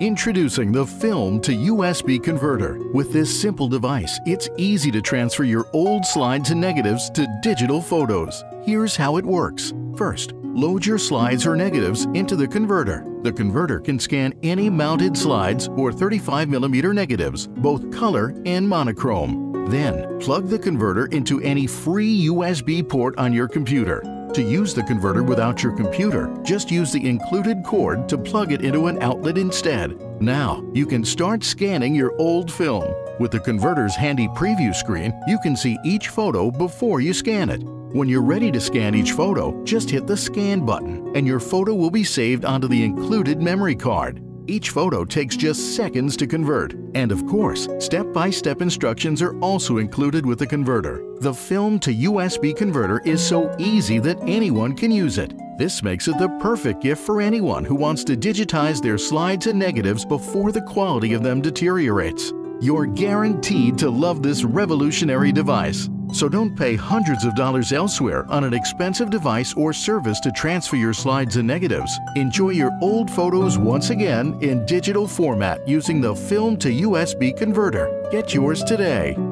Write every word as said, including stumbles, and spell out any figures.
Introducing the Film to U S B converter. With this simple device, it's easy to transfer your old slides and negatives to digital photos. Here's how it works. First, load your slides or negatives into the converter. The converter can scan any mounted slides or thirty-five millimeter negatives, both color and monochrome. Then, plug the converter into any free U S B port on your computer. To use the converter without your computer, just use the included cord to plug it into an outlet instead. Now, you can start scanning your old film. With the converter's handy preview screen, you can see each photo before you scan it. When you're ready to scan each photo, just hit the Scan button, and your photo will be saved onto the included memory card. Each photo takes just seconds to convert. And of course, step-by-step instructions are also included with the converter. The Film to U S B converter is so easy that anyone can use it. This makes it the perfect gift for anyone who wants to digitize their slides and negatives before the quality of them deteriorates. You're guaranteed to love this revolutionary device. So don't pay hundreds of dollars elsewhere on an expensive device or service to transfer your slides and negatives. Enjoy your old photos once again in digital format using the Film to U S B converter. Get yours today.